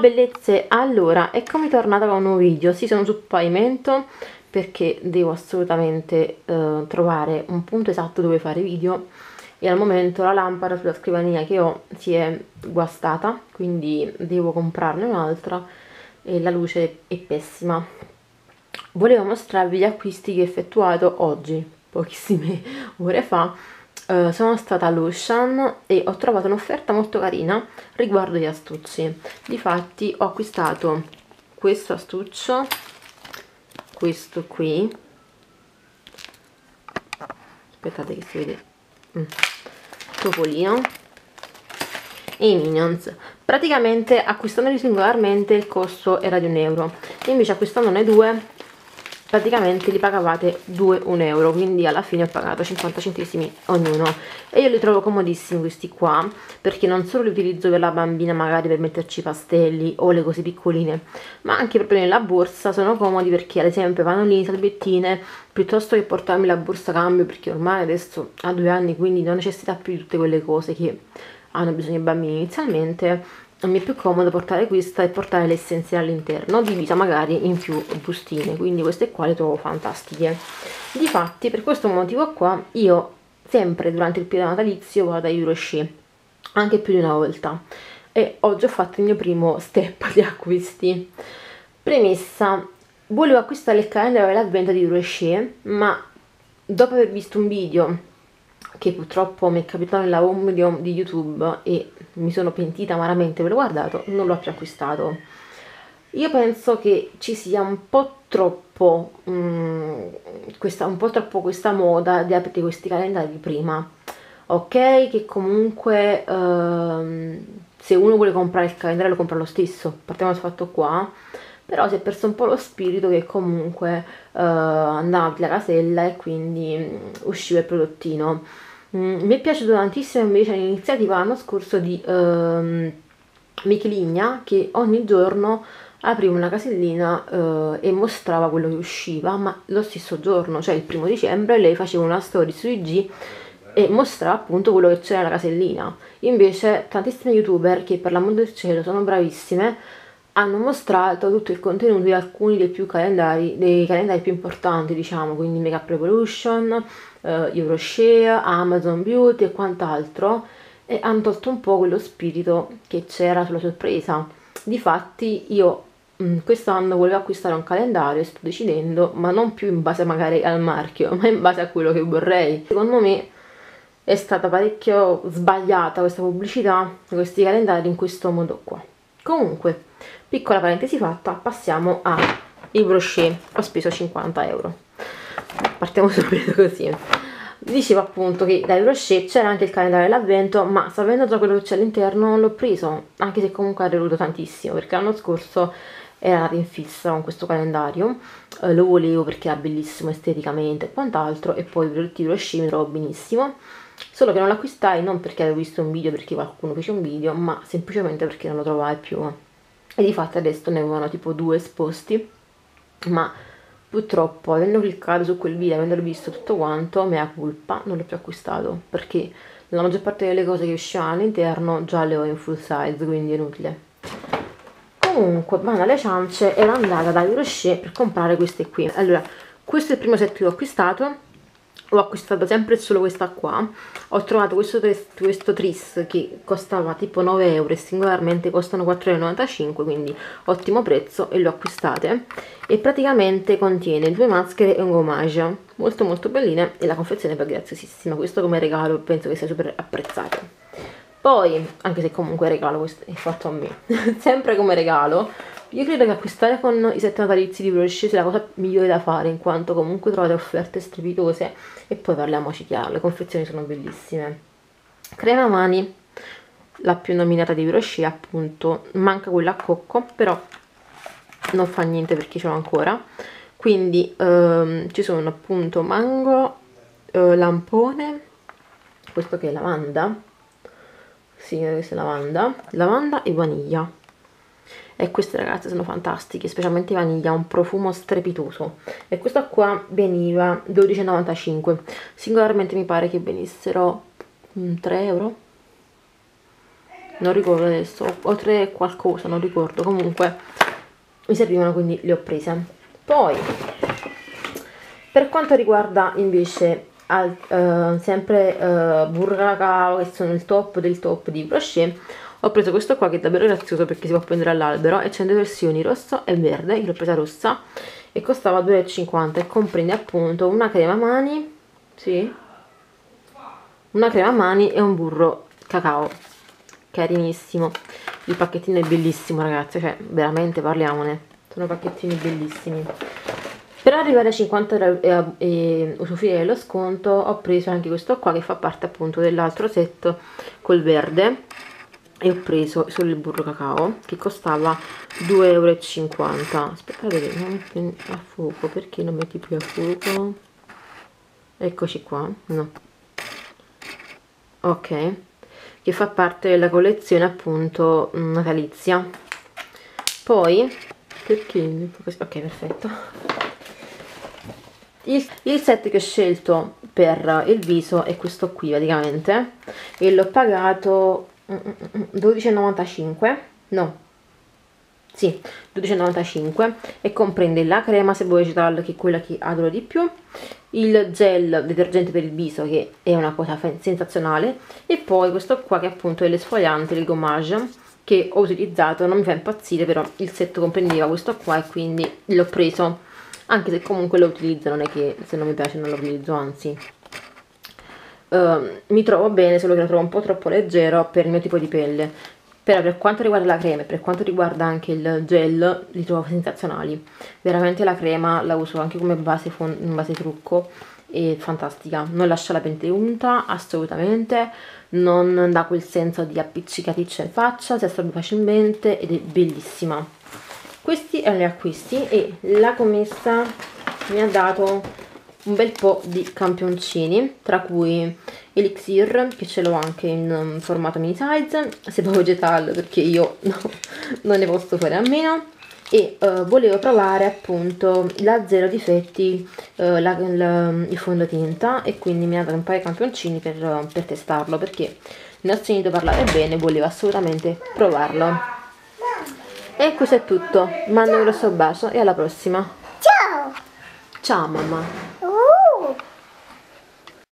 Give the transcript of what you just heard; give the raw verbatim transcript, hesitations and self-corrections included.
Ciao bellezze, allora eccomi tornata con un nuovo video. Sì, sono sul pavimento perché devo assolutamente eh, trovare un punto esatto dove fare video e al momento la lampada sulla scrivania che ho si è guastata, quindi devo comprarne un'altra e la luce è pessima. Volevo mostrarvi gli acquisti che ho effettuato oggi, pochissime ore fa. Uh, sono stata all'Auchan e ho trovato un'offerta molto carina riguardo gli astucci. Difatti ho acquistato questo astuccio, questo qui, aspettate che si vede, mm. Topolino e i Minions. Praticamente acquistandoli singolarmente il costo era di un euro, e invece acquistandone due praticamente li pagavate due, un euro, quindi alla fine ho pagato cinquanta centesimi ognuno. E io li trovo comodissimi questi qua, perché non solo li utilizzo per la bambina, magari per metterci i pastelli o le cose piccoline, ma anche proprio nella borsa sono comodi, perché ad esempio pannolini, salvettine, piuttosto che portarmi la borsa a cambio, perché ormai adesso ha due anni, quindi non ho necessità più di tutte quelle cose che hanno bisogno i bambini inizialmente. Mi è più comodo portare questa e portare l'essenziale all'interno, divisa magari in più bustine, quindi queste qua le trovo fantastiche. Difatti per questo motivo qua io sempre durante il periodo natalizio vado a Euroshare, anche più di una volta, e oggi ho fatto il mio primo step di acquisti. Premessa: volevo acquistare il calendario dell'avvento di Euroshare, ma dopo aver visto un video che purtroppo mi è capitato nella home di, home di YouTube e mi sono pentita amaramente per l'ho guardato, non l'ho più acquistato. Io penso che ci sia un po' troppo um, questa, un po' troppo questa moda di aprire questi calendari di prima, ok? Che comunque uh, se uno vuole comprare il calendario lo compra lo stesso, partiamo dal fatto qua. Però si è perso un po' lo spirito che comunque uh, andava avanti la casella e quindi usciva il prodottino. Mm, mi è piaciuto tantissimo invece l'iniziativa l'anno scorso di uh, Michelinia, che ogni giorno apriva una casellina uh, e mostrava quello che usciva, ma lo stesso giorno, cioè il primo dicembre, lei faceva una story su I G e mostrava appunto quello che c'era nella casellina. Invece tantissime youtuber, che per l'amor del cielo sono bravissime, hanno mostrato tutto il contenuto di alcuni dei più calendari, dei calendari più importanti, diciamo, quindi Makeup Revolution, eh, Euroshare, Amazon Beauty e quant'altro, e hanno tolto un po' quello spirito che c'era sulla sorpresa. Difatti io mh, quest'anno volevo acquistare un calendario, sto decidendo, ma non più in base magari al marchio, ma in base a quello che vorrei. Secondo me è stata parecchio sbagliata questa pubblicità, questi calendari in questo modo qua. Comunque, piccola parentesi fatta, passiamo a Yves Rocher. Ho speso cinquanta euro, partiamo subito così. Dicevo appunto che da Yves Rocher c'era anche il calendario dell'avvento, ma sapendo già quello che c'è all'interno non l'ho preso, anche se comunque ha deluso tantissimo, perché l'anno scorso era andata in fissa con questo calendario, eh, lo volevo perché era bellissimo esteticamente e quant'altro, e poi i prodotti Yves Rocher mi trovo benissimo. Solo che non l'acquistai non perché avevo visto un video, perché qualcuno fece un video, ma semplicemente perché non lo trovai più. E di fatto adesso ne avevano tipo due esposti, ma purtroppo avendo cliccato su quel video, avendo visto tutto quanto, mea culpa, non l'ho più acquistato, perché la maggior parte delle cose che uscivano all'interno già le ho in full size, quindi è inutile. Comunque, vanno alle ciance, ero andata da Euroshare per comprare queste qui. Allora, questo è il primo set che ho acquistato. Ho acquistato sempre solo questa qua. Ho trovato questo, questo tris che costava tipo nove euro e singolarmente costano quattro e novantacinque euro, quindi ottimo prezzo, e lo acquistate. E praticamente contiene due maschere e un gommage molto molto belline, e la confezione è graziosissima. Questo come regalo penso che sia super apprezzato. Poi, anche se comunque regalo questo è fatto a me sempre come regalo, io credo che acquistare con i set natalizi di Euroshare sia la cosa migliore da fare, in quanto comunque trovate offerte strepitose, e poi parliamoci chiaro, le confezioni sono bellissime. Crema mani, la più nominata di Euroshare appunto, manca quella a cocco, però non fa niente perché ce l'ho ancora. Quindi ehm, ci sono appunto mango, eh, lampone, questo che è lavanda, sì, questa è lavanda, lavanda e vaniglia. E queste ragazze sono fantastiche, specialmente vaniglia, un profumo strepitoso. E questa qua veniva dodici e novantacinque euro. Singolarmente mi pare che venissero tre euro. non ricordo adesso, o tre qualcosa, non ricordo, comunque mi servivano, quindi le ho prese. Poi per quanto riguarda invece al, uh, sempre uh, burro cacao, che sono il top del top di Yves Rocher, ho preso questo qua che è davvero grazioso perché si può prendere all'albero e c'è due versioni, rosso e verde. Io l'ho presa rossa e costava due e cinquanta e comprende appunto una crema mani, sì, una crema mani e un burro cacao, carinissimo. Il pacchettino è bellissimo ragazzi, cioè veramente parliamone, sono pacchettini bellissimi. Per arrivare a cinquanta euro e, a, e usufruire dello sconto ho preso anche questo qua che fa parte appunto dell'altro set col verde e ho preso solo il burro cacao che costava due e cinquanta euro. Aspettate che non metti a fuoco, perché non metti più a fuoco? Eccoci qua, no, ok, che fa parte della collezione appunto natalizia. Poi perché ok, perfetto, il, il set che ho scelto per il viso è questo qui praticamente e l'ho pagato dodici e novantacinque, no, sì, dodici e novantacinque, e comprende la crema Sebo Vegetal, che è quella che adoro di più, il gel detergente per il viso che è una cosa sensazionale, e poi questo qua che appunto è l'esfoliante, il gommage, che ho utilizzato, non mi fa impazzire, però il set comprendeva questo qua e quindi l'ho preso, anche se comunque lo utilizzo, non è che se non mi piace non lo utilizzo, anzi. Uh, mi trovo bene, solo che lo trovo un po' troppo leggero per il mio tipo di pelle, però per quanto riguarda la crema e per quanto riguarda anche il gel li trovo sensazionali veramente. La crema la uso anche come base, base trucco, è fantastica, non lascia la pelle unta assolutamente, non dà quel senso di appiccicaticcia in faccia, si assorbe facilmente ed è bellissima. Questi erano gli acquisti e la commessa mi ha dato un bel po' di campioncini, tra cui Elixir, che ce l'ho anche in formato mini size, Sebo Vegetal perché io no, non ne posso fare a meno, e uh, volevo provare appunto la Zero Difetti, uh, la, la, il fondotinta, e quindi mi ha dato un paio di campioncini per, per testarlo, perché ne ho sentito parlare bene, volevo assolutamente provarlo. E questo è tutto, mando un grosso bacio e alla prossima. Ciao! Ciao mamma!